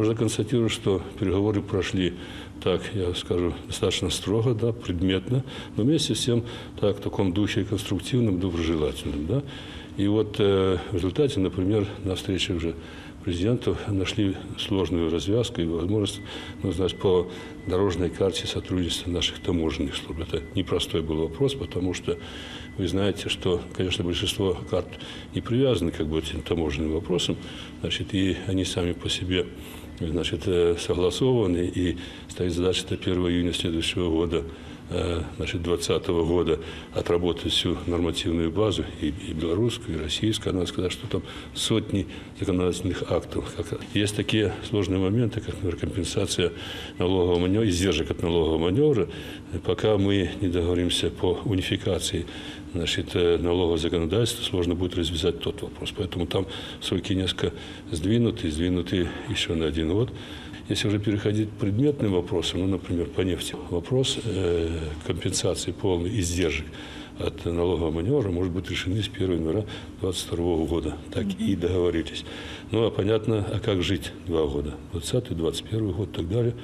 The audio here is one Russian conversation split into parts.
можно констатировать, что переговоры прошли, так я скажу, достаточно строго, да, предметно, но вместе с тем так, в таком духе конструктивном, доброжелательном. Да. И вот в результате, например, на встрече уже президентов нашли сложную развязку и возможность, ну, значит, по дорожной карте сотрудничества наших таможенных служб. Это непростой был вопрос, потому что вы знаете, что, конечно, большинство карт не привязаны как бы к этим таможенным вопросам, значит, и они сами по себе, значит, согласованы, и стоит задача до 1 июня следующего года, значит, 2020 года отработать всю нормативную базу, и белорусскую, и российскую. Надо сказать, что там сотни законодательных актов. Есть такие сложные моменты, как, например, компенсация налогового маневра, издержек от налогового маневра. Пока мы не договоримся по унификации, значит, налогового законодательства, сложно будет развязать тот вопрос. Поэтому там сроки несколько сдвинуты еще на один год. Если уже переходить к предметным вопросам, ну, например, по нефти, вопрос компенсации полных издержек от налогового маневра может быть решены с 1 января 2022 года. Так и договорились. Ну, а понятно, а как жить 2 года? 2020, 2021 год и так далее.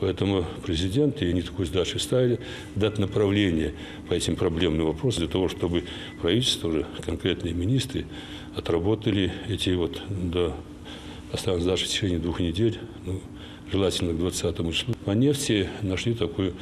Поэтому президент, и они такую задачу ставили, дать направление по этим проблемным вопросам, для того, чтобы правительство, уже конкретные министры, отработали эти вот, да, останутся даже в течение 2 недель, ну, желательно к 20 числу. По нефти нашли такую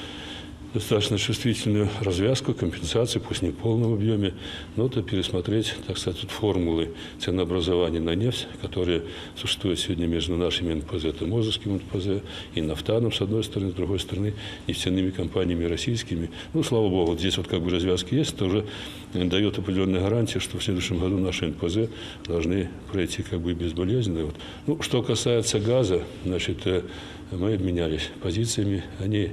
достаточно чувствительную развязку, компенсацию, пусть не в полном объеме, но это пересмотреть, так сказать, формулы ценообразования на нефть, которые существуют сегодня между нашими НПЗ, это Мозырским НПЗ, и Нафтаном, с одной стороны, с другой стороны, нефтяными компаниями российскими. Ну, слава богу, вот здесь вот как бы развязки есть, это уже дает определенные гарантии, что в следующем году наши НПЗ должны пройти как бы безболезненно. Вот. Ну, что касается газа, значит, мы обменялись позициями, они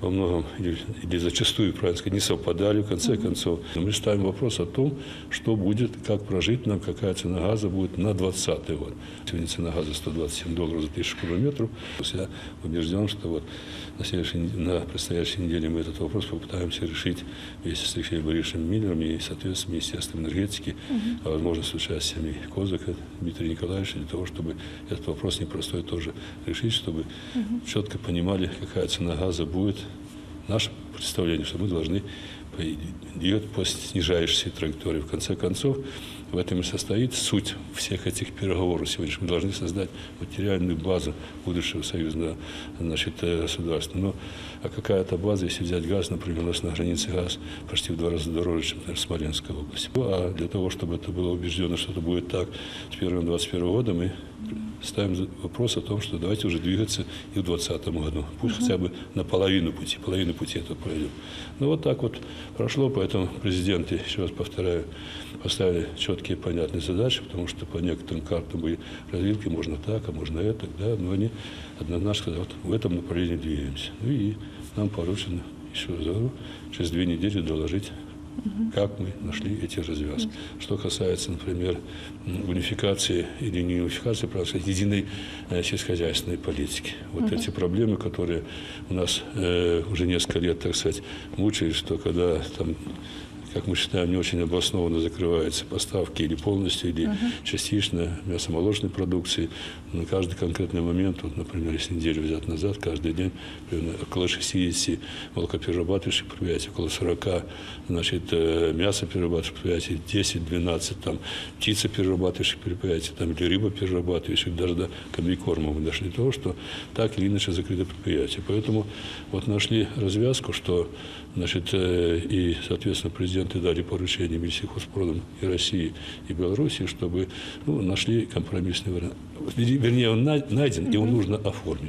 во многом, или зачастую, правильно сказать, не совпадали, в конце концов. Мы ставим вопрос о том, что будет, как прожить нам, какая цена газа будет на 2020 год. Сегодня цена газа $127 за 1000 кубометров. Я убежден, что вот на предстоящей неделе мы этот вопрос попытаемся решить вместе с Алексеем Борисовичем Миллером и, соответственно, Министерством энергетики, а возможно, с участием Козака Дмитрия Николаевича, для того, чтобы этот вопрос непростой тоже решить, чтобы четко понимали, какая цена газа будет. Наше представление, что мы должны идет по снижающейся траектории. В конце концов, в этом и состоит суть всех этих переговоров сегодняшних. Мы должны создать материальную базу будущего союзного, значит, государства. Но а какая-то база, если взять газ, например, у нас на границе газ почти в 2 раза дороже, чем, например, в Смоленской области. А для того, чтобы это было убеждено, что это будет так с 1 2021 года, мы ставим вопрос о том, что давайте уже двигаться и в 2020 году. Пусть хотя бы на половину пути это пройдем. Ну вот так вот прошло, поэтому президенты, еще раз повторяю, поставили четкие и понятные задачи, потому что по некоторым картам и развилки можно так, а можно это, да, но они однозначно вот в этом направлении двигаемся. Ну и нам поручено еще через 2 недели доложить, как мы нашли эти развязки. Что касается, например, унификации или не унификации, правда, единой сельскохозяйственной политики. Вот эти проблемы, которые у нас уже несколько лет, так сказать, мучают, что когда там, как мы считаем, не очень обоснованно закрываются поставки или полностью, или частично мясомолочной продукции. На каждый конкретный момент, вот, например, если неделю взять назад, каждый день примерно около 60 молокоперерабатывающих предприятий, около 40, значит, мясоперерабатывающих предприятий, 10-12 там птицеперерабатывающих предприятий, там, или рыбоперерабатывающих, даже до комбикорма мы дошли до того, что так или иначе закрыто предприятие. Поэтому вот нашли развязку, что, значит, и, соответственно, президент дали поручение Минсельхозпродам и России, и Беларуси, чтобы, ну, нашли компромиссный вариант. Вернее, он найден, и его нужно оформить.